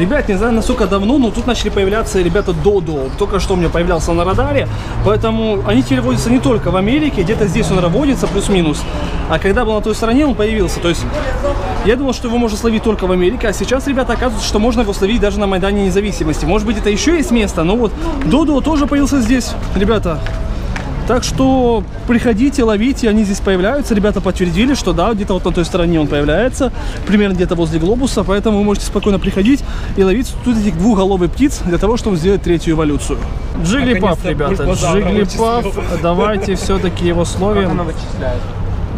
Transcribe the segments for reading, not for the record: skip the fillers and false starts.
Ребят, не знаю, насколько давно, но тут начали появляться ребята Додо. Только что у меня появлялся на радаре. Поэтому они теперь водятся не только в Америке. Где-то здесь он водится, плюс-минус. А когда был на той стороне, он появился. То есть, я думал, что его можно словить только в Америке. А сейчас, ребята, оказывается, что можно его словить даже на Майдане Независимости. Может быть, это еще есть место. Но вот Додо тоже появился здесь, ребята. Так что приходите, ловите, они здесь появляются. Ребята подтвердили, что да, где-то вот на той стороне он появляется, примерно где-то возле глобуса. Поэтому вы можете спокойно приходить и ловить тут этих двухголовых птиц для того, чтобы сделать третью эволюцию. Джигглипафф, ребята, Джигглипафф, давайте все-таки его словим.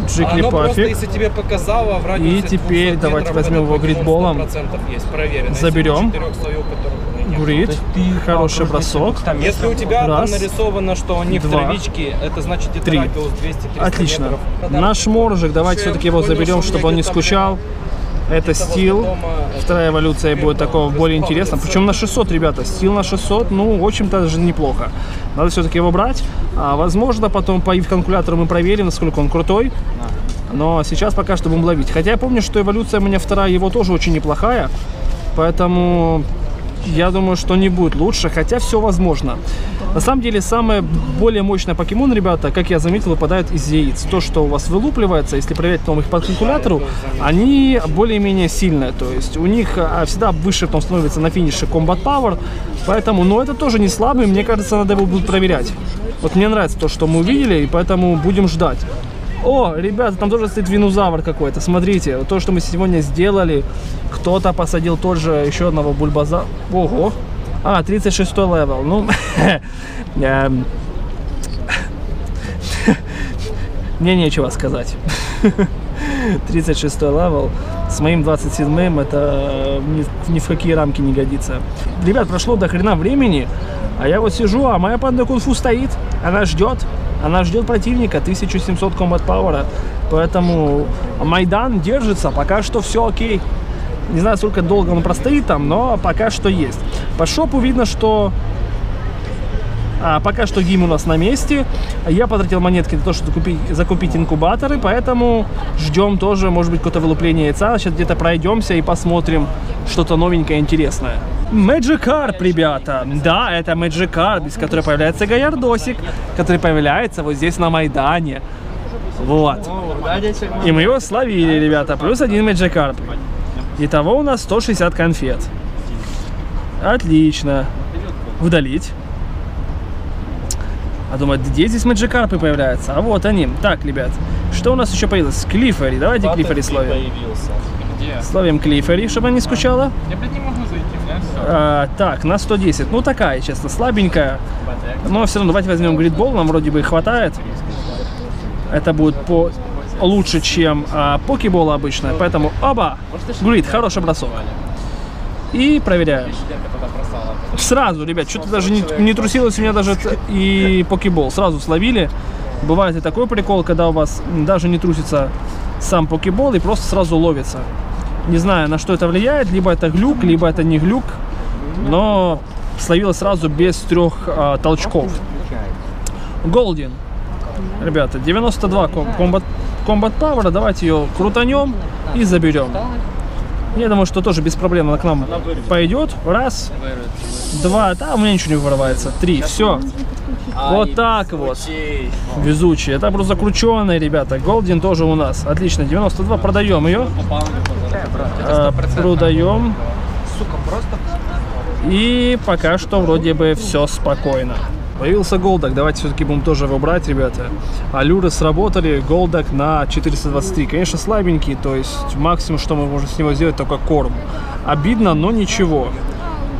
Джигглипафф. Если тебе показало, в радиусе 200 метров, теперь давайте возьмем его гридболом. Заберем. Грид. Хороший бросок. Если у тебя раз, там нарисовано, что они в травичке, это значит где-то 200-300 отлично. Метров. Наш моржик, давайте все-таки его заберем, чтобы он не скучал. Это Стил. Вторая эволюция будет такого более интересно. Причем на 600, ребята. Стил на 600, ну, в общем-то, даже неплохо. Надо все-таки его брать. А, возможно, потом по ив-калькулятору мы проверим, насколько он крутой. Но сейчас пока что будем ловить. Хотя я помню, что эволюция у меня вторая, его тоже очень неплохая. Поэтому... я думаю, что не будет лучше, хотя все возможно. На самом деле, самый более мощный покемон, ребята, как я заметил, выпадает из яиц. То, что у вас вылупливается, если проверять потом их по калькулятору, они более-менее сильные. То есть у них всегда выше потом становится на финише Combat Power. Поэтому, но это тоже не слабый, мне кажется, надо его будет проверять. Вот мне нравится то, что мы увидели, и поэтому будем ждать. О, ребята, там тоже стоит винузавр какой-то. Смотрите, то, что мы сегодня сделали. Кто-то посадил тоже еще одного бульбаза. Ого. А, 36-й левел. Ну, мне нечего сказать. 36-й левел. С моим 27-м это ни в какие рамки не годится. Ребят, прошло до хрена времени. А я вот сижу, а моя панда кунфу стоит. Она ждет. Она ждет противника, 1700 комбат пауэра. Поэтому Майдан держится, пока что все окей. Не знаю, сколько долго он простоит там, но пока что есть. По шопу видно, что... пока что гим у нас на месте. Я потратил монетки на то, чтобы закупить инкубаторы, поэтому ждем тоже, может быть, какое-то вылупление яйца. Сейчас где-то пройдемся и посмотрим что-то новенькое, интересное. Magikarp, ребята. Да, это Magikarp, из которой появляется Гаярдосик, который появляется вот здесь на Майдане. Вот. И мы его словили, ребята. Плюс один Magikarp. Итого у нас 160 конфет. Отлично. Удалить. А думаю, где здесь Magikarp появляются? А вот они. Так, ребят, что у нас еще появилось? Клиффери. Давайте Клиффери словим. Словим Клиффери, чтобы она не скучала. Я, блядь, не могу зайти, так, на 110. Ну, такая, честно, слабенькая. Но все равно давайте возьмем гридбол. Нам вроде бы хватает. Это будет лучше, чем покебол обычно. Поэтому, оба! Грид, хороший бросок. И проверяем. Сразу, ребят, что-то даже не трусилось у меня даже и покебол. Сразу словили. Бывает и такой прикол, когда у вас даже не трусится сам покебол и просто сразу ловится. Не знаю, на что это влияет. Либо это глюк, либо это не глюк. Но словилось сразу без трех толчков. Голден. Ребята, 92 комбат пауэра. Давайте ее крутанем и заберем. Я думаю, что тоже без проблем она к нам пойдет. Раз, два, да, у меня ничего не вырывается. Три, все. Вот так вот. Везучие. Это просто крученые, ребята. Голден тоже у нас. Отлично, 92, продаем ее. Продаем. И пока что вроде бы все спокойно. Появился Голдак, давайте все-таки будем тоже его брать, ребята. Алюры сработали, Голдак на 423. Конечно, слабенький, то есть максимум, что мы можем с него сделать, только корм. Обидно, но ничего.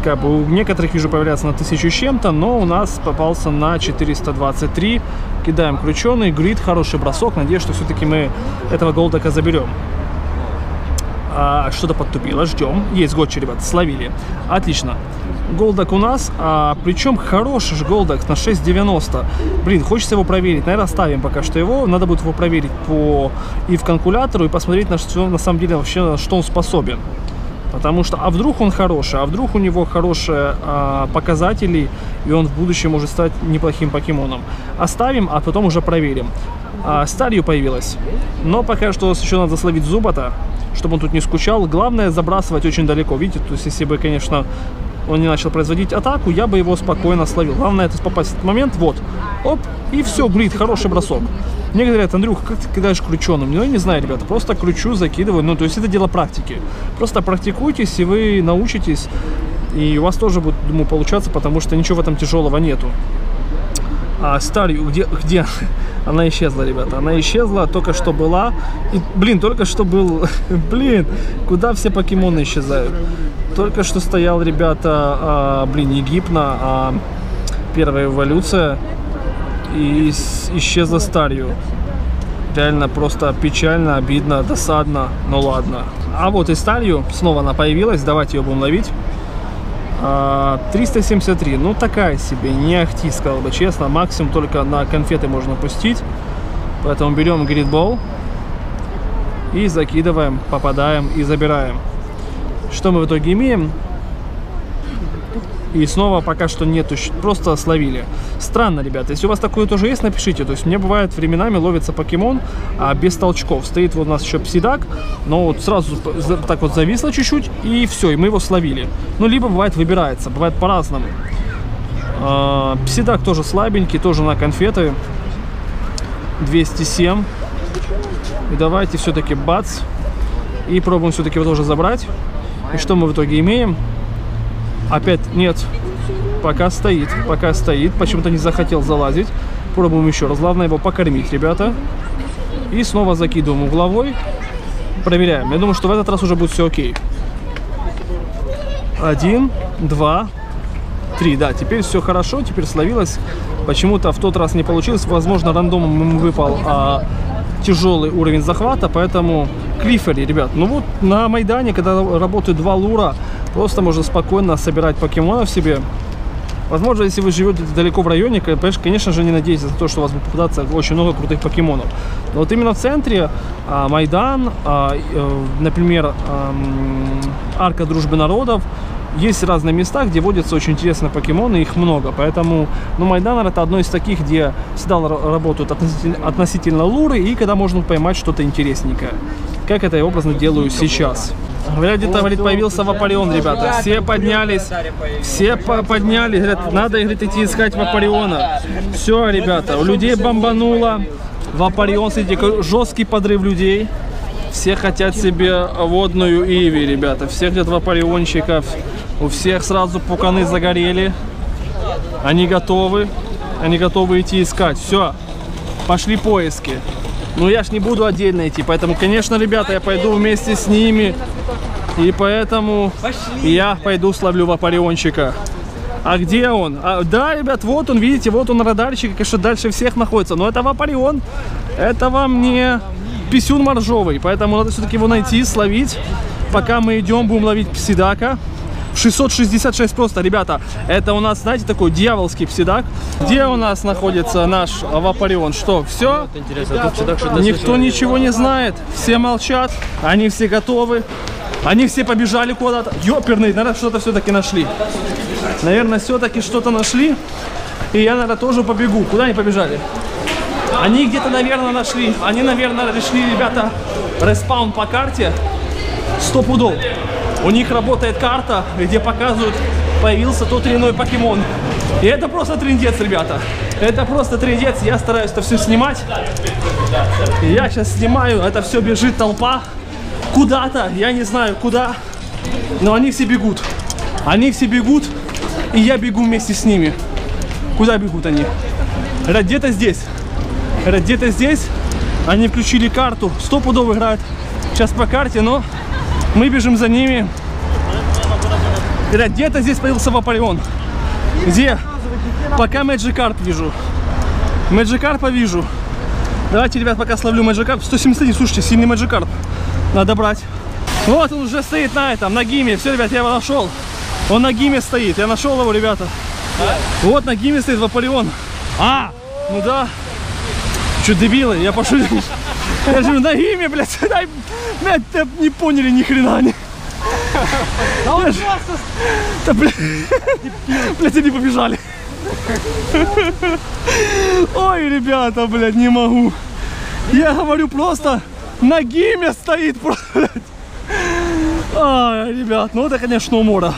Как бы у некоторых, вижу, появляется на 1000 чем-то, но у нас попался на 423. Кидаем крученый, грид, хороший бросок. Надеюсь, что все-таки мы этого Голдака заберем. Что-то подтупило, ждем. Есть гочи, ребята, словили. Отлично. Голдак у нас, причем хороший же Голдак на 6.90. Блин, хочется его проверить. Наверное, оставим пока что его. Надо будет его проверить по ив-калькулятору и посмотреть, на что на самом деле вообще, на что он способен. Потому что, а вдруг он хороший, а вдруг у него хорошие показатели, и он в будущем может стать неплохим покемоном. Оставим, а потом уже проверим. Старью появилась. Но пока что еще надо словить Зубата, чтобы он тут не скучал. Главное, забрасывать очень далеко. Видите, то есть, если бы, конечно, он не начал производить атаку, я бы его спокойно словил. Главное, это попасть в этот момент. Вот. Оп, и все, Грид, хороший бросок. Мне говорят: Андрюх, как ты кидаешь крученым? Ну, я не знаю, ребята, просто кручу, закидываю. Ну, то есть это дело практики. Просто практикуйтесь, и вы научитесь. И у вас тоже будет, думаю, получаться, потому что ничего в этом тяжелого нету. А Старью, где? Она исчезла, ребята, она исчезла, только что была. И, блин, только что был... Блин, куда все покемоны исчезают? Только что стоял, ребята, блин, Египна, первая эволюция, и исчезла Старью. Реально просто печально, обидно, досадно, но ладно. А вот и Старью, снова она появилась, давайте ее будем ловить. 373, ну такая себе, не ахти, сказал бы честно, максимум только на конфеты можно пустить. Поэтому берем гридбол и закидываем, попадаем и забираем. Что мы в итоге имеем? И снова пока что нету, просто словили. Странно, ребята, если у вас такое тоже есть, напишите. То есть мне бывает временами ловится покемон без толчков. Стоит вот у нас еще Псидак, но вот сразу так вот зависло чуть-чуть, и все, и мы его словили. Ну, либо бывает выбирается, бывает по-разному. Псидак тоже слабенький, тоже на конфеты. 207. И давайте все-таки бац. И пробуем все-таки его тоже забрать. И что мы в итоге имеем? Опять нет, пока стоит, почему-то не захотел залазить. Пробуем еще раз, главное его покормить, ребята. И снова закидываем угловой, проверяем. Я думаю, что в этот раз уже будет все окей. 1, 2, 3, да, теперь все хорошо, теперь словилось. Почему-то в тот раз не получилось, возможно, рандомом ему выпал тяжелый уровень захвата, поэтому... Клиффери, ребят, ну вот на Майдане, когда работают два Лура, просто можно спокойно собирать покемонов себе. Возможно, если вы живете далеко в районе, конечно же, не надейтесь на то, что у вас будет попадаться очень много крутых покемонов. Но вот именно в центре Майдан, например, Арка Дружбы Народов, есть разные места, где водятся очень интересные покемоны, их много. Поэтому, ну, Майданер — это одно из таких, где всегда работают относительно луры, и когда можно поймать что-то интересненькое. Как это я образно делаю сейчас. Говорят, где-то, говорит, появился Вапарион, ребята. Все поднялись, все подняли, говорят, надо, говорит, идти искать Вапариона. Все, ребята, у людей бомбануло. Вапарион, смотрите, жесткий подрыв людей. Все хотят себе водную Иви, ребята. Все хотят Вапариончиков. У всех сразу пуканы загорели. Они готовы идти искать. Все, пошли поиски. Но я ж не буду отдельно идти, поэтому, конечно, ребята, я пойду вместе с ними. И поэтому я пойду словлю Вапариончика. А где он? Да, ребят, вот он, видите, вот он, радарчик, конечно, дальше всех находится. Но это Вапарион, это вам не... Писюн моржовый, поэтому надо все-таки его найти, словить. Пока мы идем, будем ловить Псидака. 666 просто, ребята. Это у нас, знаете, такой дьявольский Псидак. Где у нас находится наш Вапарион? Что, все? Никто ничего не знает. Все молчат, они все готовы. Они все побежали куда-то. Ёперный, наверное, что-то все-таки нашли. Наверное, все-таки что-то нашли. И я, наверное, тоже побегу. Куда они побежали? Они где-то, наверное, нашли. Они, наверное, решили, ребята, респаун по карте. 100 пудов. У них работает карта, где показывают, появился тот или иной покемон. И это просто трындец, ребята. Это просто трындец. Я стараюсь это все снимать. Я сейчас снимаю. Это все бежит толпа. Куда-то. Я не знаю, куда. Но они все бегут. Они все бегут. И я бегу вместе с ними. Куда бегут они? Где-то здесь. Где-то здесь они включили карту, 100 пудов играют сейчас по карте, но мы бежим за ними. Где-то здесь появился Вапарион. Где? Пока Magikarp вижу. Magikarp вижу. Давайте, ребят, пока словлю Magikarp. 171, слушайте, сильный Magikarp. Надо брать. Вот он уже стоит на этом, на гиме. Все, ребят, я его нашел. Он на гиме стоит, я нашел его, ребята. Вот на гиме стоит Вапарион. А, ну да. Че, дебилы? Я пошутил. Я же на имя, блядь, не поняли ни хрена. Да он просто... Да блядь, они побежали. Ой, ребята, блядь, не могу. Я говорю, просто на гиме стоит, блядь. А, ребят, ну это, конечно, умора.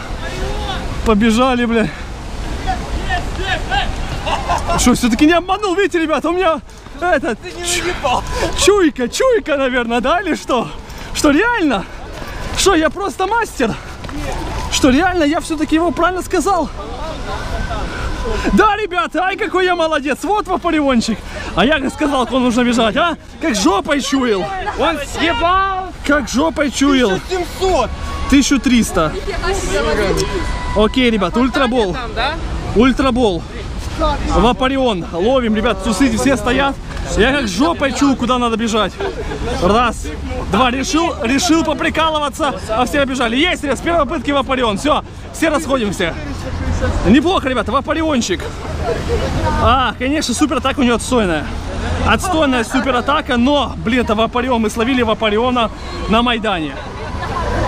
Побежали, блядь. Что, все-таки не обманул, видите, ребята, у меня этот... Чуйка, наверное, да, или что? Что реально? Что, я просто мастер? Что реально, я все-таки его правильно сказал? Да, ребята, ай, какой я молодец, вот Вапареончик. А я сказал, куда нужно бежать, а? Как жопой чуял. Он съебал. Как жопой чуял. 1700. 1300. Окей, ребят, ультрабол. Ультрабол. Вапарион. Ловим, ребят, сусы все стоят. Я как жопой чую, куда надо бежать. Раз, два, решил поприкалываться, а все бежали. Есть, с первой попытки Вапарион. Все, все расходимся. Неплохо, ребята, Вапариончик. А, конечно, супер атака у него отстойная. Отстойная супер атака, но, блин, это Вапарион. Мы словили Вапариона на Майдане.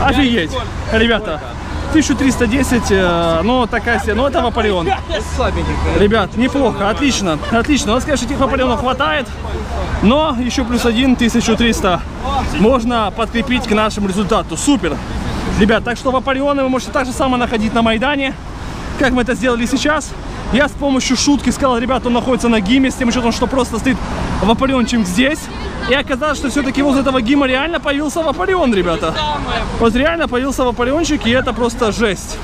Офигеть, ребята. 1310, ну такая себе, ну это Вапарион. Ребят, неплохо, отлично, отлично. У нас, конечно, этих Вапарионов хватает, но еще плюс один, 1300 можно подкрепить к нашему результату. Супер. Ребят, так что Вапарионы вы можете так же само находить на Майдане, как мы это сделали сейчас. Я с помощью шутки сказал, ребят, он находится на гиме, с тем учетом, что просто стоит Вапариончик здесь. И оказалось, что все-таки возле этого гима реально появился Вапарион, ребята. Вот реально появился Вапариончик, и это просто жесть.